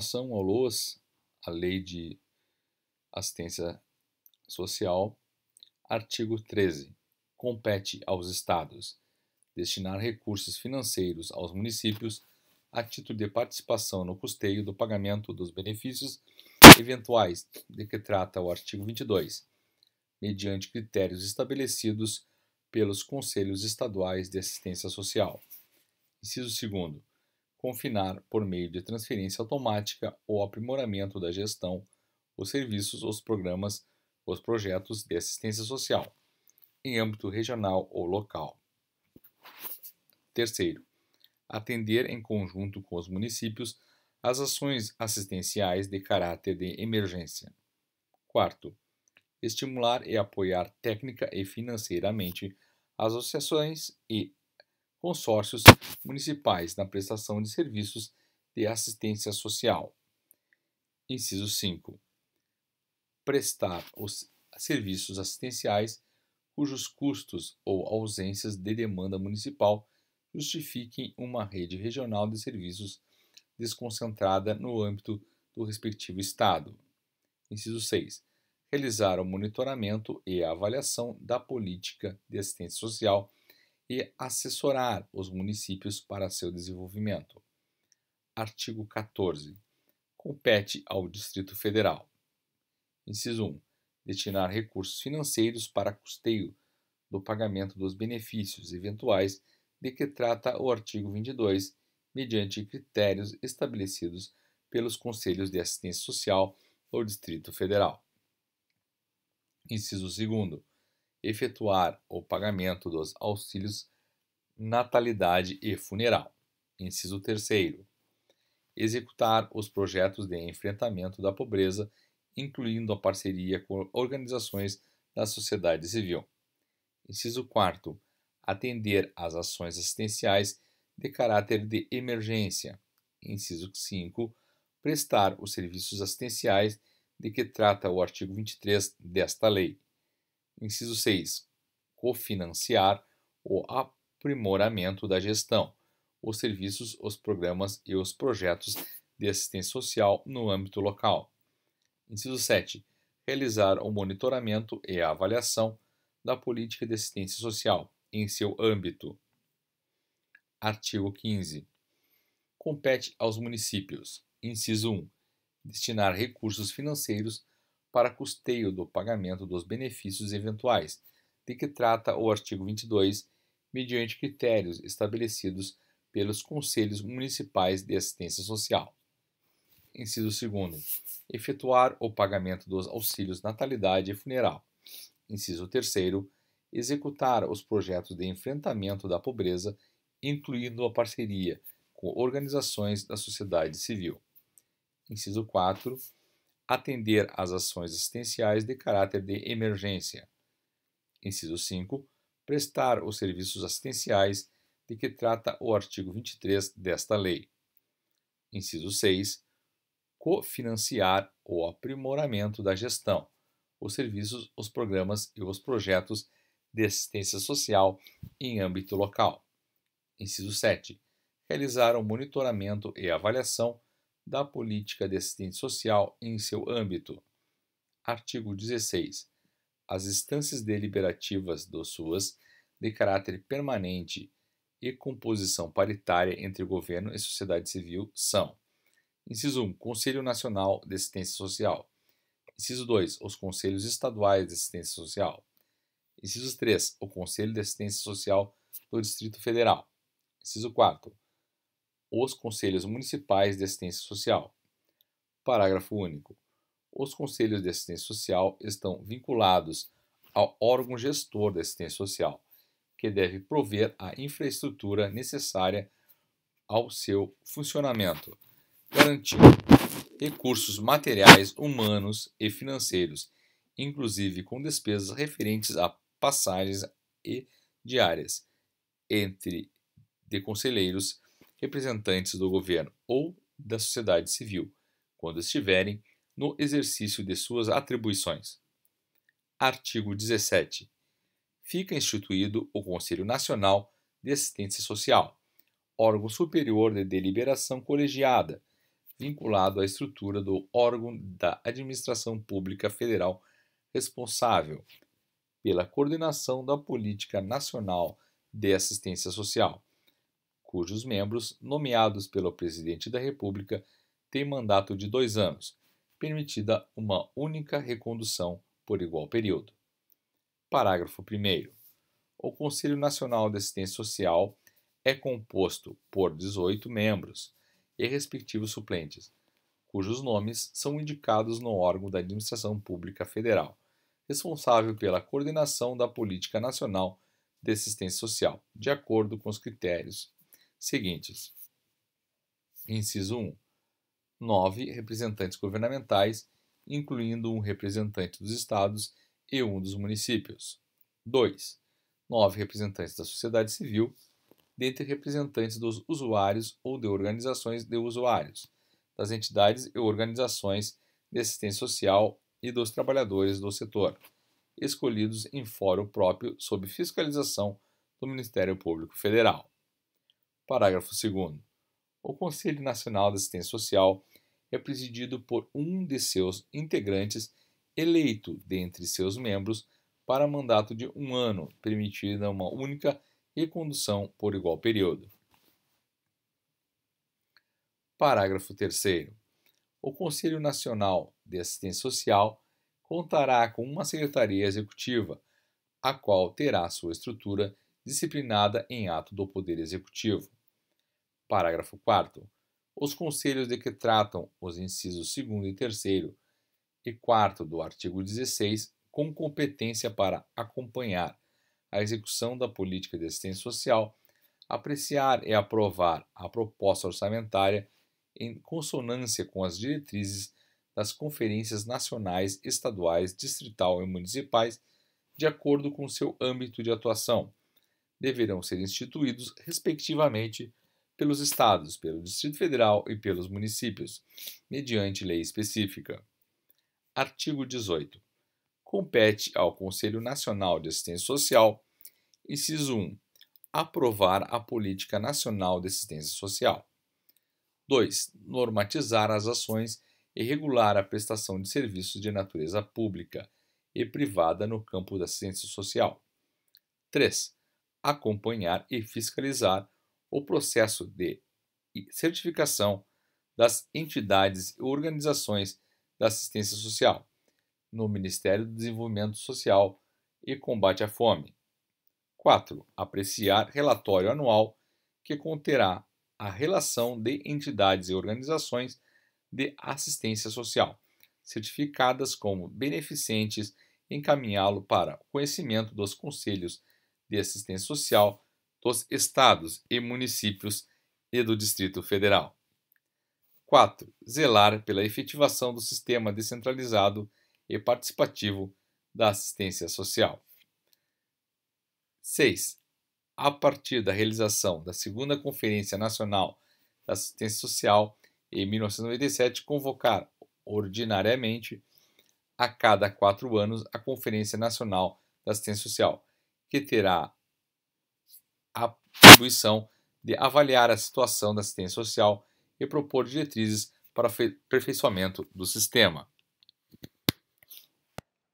Em relação ao LOAS, a Lei de Assistência Social, artigo 13. Compete aos Estados destinar recursos financeiros aos municípios a título de participação no custeio do pagamento dos benefícios eventuais de que trata o artigo 22, mediante critérios estabelecidos pelos Conselhos Estaduais de Assistência Social. Inciso 2. Confinar, por meio de transferência automática ou aprimoramento da gestão, os serviços, os programas, os projetos de assistência social, em âmbito regional ou local. 3. Atender em conjunto com os municípios as ações assistenciais de caráter de emergência. 4. Estimular e apoiar técnica e financeiramente as associações e consórcios municipais na prestação de serviços de assistência social. Inciso 5. Prestar os serviços assistenciais cujos custos ou ausências de demanda municipal justifiquem uma rede regional de serviços desconcentrada no âmbito do respectivo Estado. Inciso 6. Realizar o monitoramento e a avaliação da política de assistência social e assessorar os municípios para seu desenvolvimento. Artigo 14. Compete ao Distrito Federal. Inciso 1. Destinar recursos financeiros para custeio do pagamento dos benefícios eventuais de que trata o artigo 22, mediante critérios estabelecidos pelos Conselhos de Assistência Social do Distrito Federal. Inciso 2. Efetuar o pagamento dos auxílios natalidade e funeral. Inciso 3. Executar os projetos de enfrentamento da pobreza, incluindo a parceria com organizações da sociedade civil. Inciso 4. Atender às ações assistenciais de caráter de emergência. Inciso 5. Prestar os serviços assistenciais de que trata o artigo 23 desta lei. Inciso 6. Cofinanciar o aprimoramento da gestão, os serviços, os programas e os projetos de assistência social no âmbito local. Inciso 7. Realizar o monitoramento e a avaliação da política de assistência social em seu âmbito. Artigo 15. Compete aos municípios. Inciso 1. Destinar recursos financeiros para custeio do pagamento dos benefícios eventuais, de que trata o artigo 22, mediante critérios estabelecidos pelos Conselhos Municipais de Assistência Social. Inciso 2. Efetuar o pagamento dos auxílios natalidade e funeral. Inciso 3. Executar os projetos de enfrentamento da pobreza, incluindo a parceria com organizações da sociedade civil. Inciso 4. Atender às ações assistenciais de caráter de emergência. Inciso 5. Prestar os serviços assistenciais de que trata o artigo 23 desta lei. Inciso 6. Cofinanciar o aprimoramento da gestão, os serviços, os programas e os projetos de assistência social em âmbito local. Inciso 7. Realizar o monitoramento e avaliação da política de assistência social em seu âmbito. Artigo 16. As instâncias deliberativas do SUAS, de caráter permanente e composição paritária entre governo e sociedade civil, são: Inciso 1. Conselho Nacional de Assistência Social. Inciso 2. Os Conselhos Estaduais de Assistência Social. Inciso 3. O Conselho de Assistência Social do Distrito Federal. Inciso 4. Os Conselhos Municipais de Assistência Social. Parágrafo único. Os Conselhos de Assistência Social estão vinculados ao órgão gestor da assistência social, que deve prover a infraestrutura necessária ao seu funcionamento, garantindo recursos materiais, humanos e financeiros, inclusive com despesas referentes a passagens e diárias de conselheiros, representantes do governo ou da sociedade civil, quando estiverem no exercício de suas atribuições. Artigo 17. Fica instituído o Conselho Nacional de Assistência Social, órgão superior de deliberação colegiada, vinculado à estrutura do órgão da administração pública federal responsável pela coordenação da Política Nacional de Assistência Social, cujos membros, nomeados pelo Presidente da República, têm mandato de 2 anos, permitida uma única recondução por igual período. Parágrafo 1º. O Conselho Nacional de Assistência Social é composto por 18 membros e respectivos suplentes, cujos nomes são indicados no órgão da Administração Pública Federal, responsável pela coordenação da Política Nacional de Assistência Social, de acordo com os critérios seguintes. Inciso 1. 9 representantes governamentais, incluindo um representante dos estados e um dos municípios. 2. 9 representantes da sociedade civil, dentre representantes dos usuários ou de organizações de usuários, das entidades e organizações de assistência social e dos trabalhadores do setor, escolhidos em fórum próprio sob fiscalização do Ministério Público Federal. Parágrafo 2º. O Conselho Nacional de Assistência Social é presidido por um de seus integrantes eleito dentre seus membros para mandato de 1 ano, permitida uma única recondução por igual período. Parágrafo 3º. O Conselho Nacional de Assistência Social contará com uma secretaria executiva, a qual terá sua estrutura disciplinada em ato do Poder Executivo. Parágrafo 4º. Os conselhos de que tratam os incisos 2º e 3º e 4º do artigo 16, com competência para acompanhar a execução da política de assistência social, apreciar e aprovar a proposta orçamentária em consonância com as diretrizes das conferências nacionais, estaduais, distrital e municipais, de acordo com seu âmbito de atuação, deverão ser instituídos, respectivamente, pelos estados, pelo Distrito Federal e pelos municípios, mediante lei específica. Artigo 18. Compete ao Conselho Nacional de Assistência Social, inciso 1, aprovar a Política Nacional de Assistência Social. 2. Normatizar as ações e regular a prestação de serviços de natureza pública e privada no campo da assistência social. 3. Acompanhar e fiscalizar o processo de certificação das entidades e organizações da assistência social no Ministério do Desenvolvimento Social e Combate à Fome. 4. Apreciar relatório anual que conterá a relação de entidades e organizações de assistência social certificadas como beneficentes e encaminhá-lo para conhecimento dos conselhos de assistência social dos estados e municípios e do Distrito Federal. 4. Zelar pela efetivação do sistema descentralizado e participativo da assistência social. 6. A partir da realização da 2ª Conferência Nacional da Assistência Social, em 1997, convocar ordinariamente a cada 4 anos a Conferência Nacional da Assistência Social, que terá a atribuição de avaliar a situação da assistência social e propor diretrizes para aperfeiçoamento do sistema.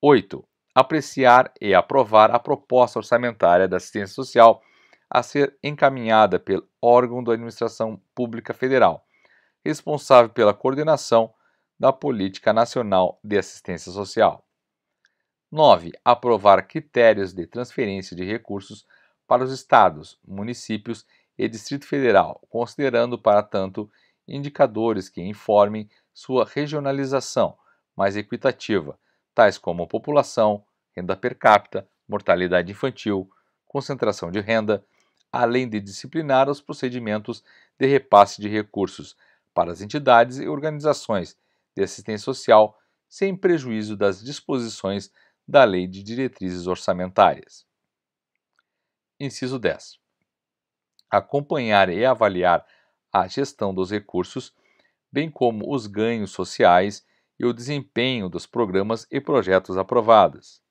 8. Apreciar e aprovar a proposta orçamentária da assistência social a ser encaminhada pelo órgão da Administração Pública Federal, responsável pela coordenação da Política Nacional de Assistência Social. 9. Aprovar critérios de transferência de recursos para os estados, municípios e Distrito Federal, considerando, para tanto, indicadores que informem sua regionalização mais equitativa, tais como população, renda per capita, mortalidade infantil, concentração de renda, além de disciplinar os procedimentos de repasse de recursos para as entidades e organizações de assistência social, sem prejuízo das disposições da Lei de Diretrizes Orçamentárias. Inciso 10. Acompanhar e avaliar a gestão dos recursos, bem como os ganhos sociais e o desempenho dos programas e projetos aprovados.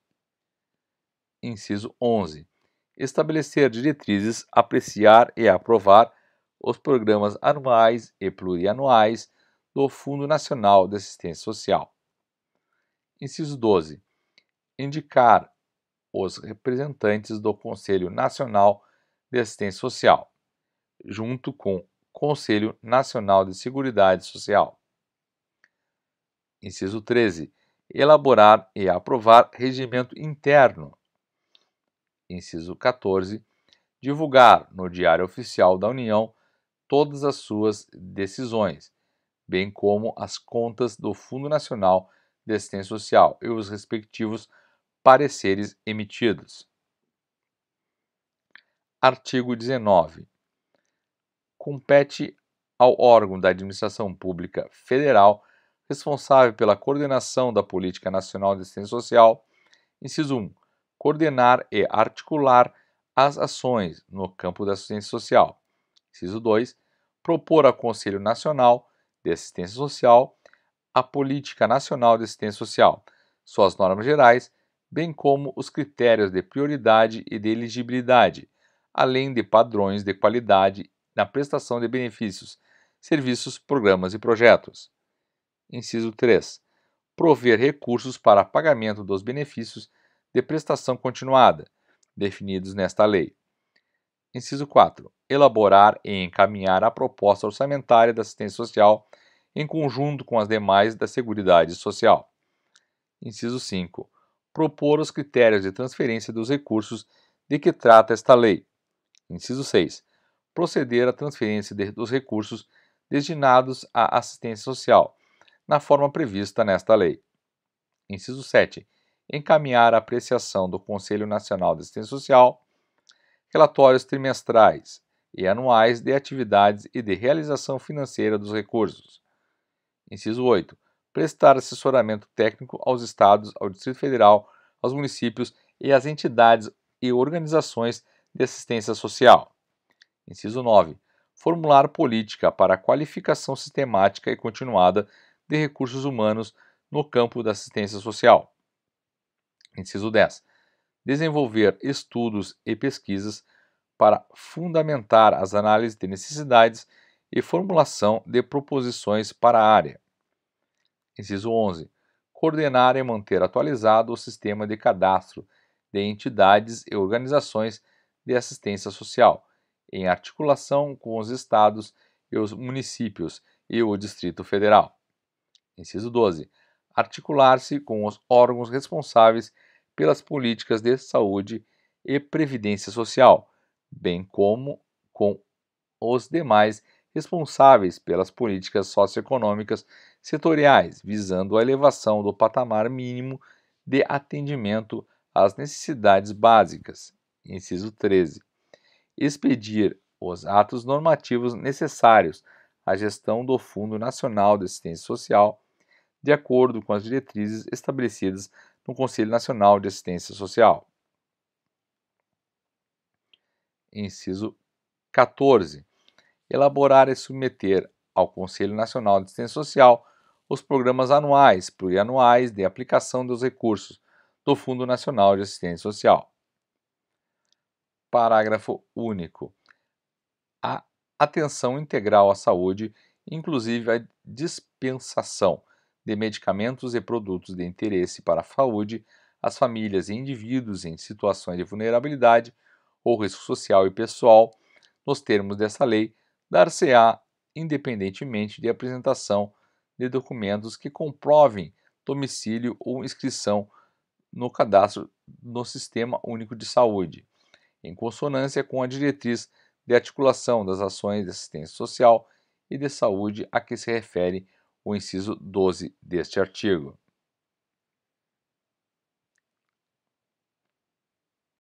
Inciso 11. Estabelecer diretrizes, apreciar e aprovar os programas anuais e plurianuais do Fundo Nacional de Assistência Social. Inciso 12. Indicar os representantes do Conselho Nacional de Assistência Social, junto com o Conselho Nacional de Seguridade Social. Inciso 13. Elaborar e aprovar regimento interno. Inciso 14. Divulgar no Diário Oficial da União todas as suas decisões, bem como as contas do Fundo Nacional de Assistência Social e os respectivos pareceres emitidos. Artigo 19. Compete ao órgão da Administração Pública Federal responsável pela coordenação da Política Nacional de Assistência Social, inciso 1, coordenar e articular as ações no campo da assistência social. Inciso 2, propor ao Conselho Nacional de Assistência Social a Política Nacional de Assistência Social, suas normas gerais, bem como os critérios de prioridade e de elegibilidade, além de padrões de qualidade na prestação de benefícios, serviços, programas e projetos. Inciso 3. Prover recursos para pagamento dos benefícios de prestação continuada, definidos nesta lei. Inciso 4. Elaborar e encaminhar a proposta orçamentária da assistência social em conjunto com as demais da Seguridade Social. Inciso 5. Propor os critérios de transferência dos recursos de que trata esta lei. Inciso 6. Proceder à transferência dos recursos destinados à assistência social, na forma prevista nesta lei. Inciso 7. Encaminhar a apreciação do Conselho Nacional de Assistência Social, relatórios trimestrais e anuais de atividades e de realização financeira dos recursos. Inciso 8. Prestar assessoramento técnico aos estados, ao Distrito Federal, aos municípios e às entidades e organizações de assistência social. Inciso 9. Formular política para a qualificação sistemática e continuada de recursos humanos no campo da assistência social. Inciso 10. Desenvolver estudos e pesquisas para fundamentar as análises de necessidades e formulação de proposições para a área. Inciso 11. Coordenar e manter atualizado o sistema de cadastro de entidades e organizações de assistência social, em articulação com os estados e os municípios e o Distrito Federal. Inciso 12. Articular-se com os órgãos responsáveis pelas políticas de saúde e previdência social, bem como com os demais responsáveis pelas políticas socioeconômicas setoriais, visando a elevação do patamar mínimo de atendimento às necessidades básicas. Inciso 13. Expedir os atos normativos necessários à gestão do Fundo Nacional de Assistência Social, de acordo com as diretrizes estabelecidas no Conselho Nacional de Assistência Social. Inciso 14. Elaborar e submeter ao Conselho Nacional de Assistência Social os programas anuais, plurianuais de aplicação dos recursos do Fundo Nacional de Assistência Social. Parágrafo único. A atenção integral à saúde, inclusive a dispensação de medicamentos e produtos de interesse para a saúde, às famílias e indivíduos em situações de vulnerabilidade ou risco social e pessoal, nos termos dessa lei, dar-se-á independentemente de apresentação de documentos que comprovem domicílio ou inscrição no cadastro no Sistema Único de Saúde, em consonância com a diretriz de articulação das ações de assistência social e de saúde a que se refere o inciso 12 deste artigo.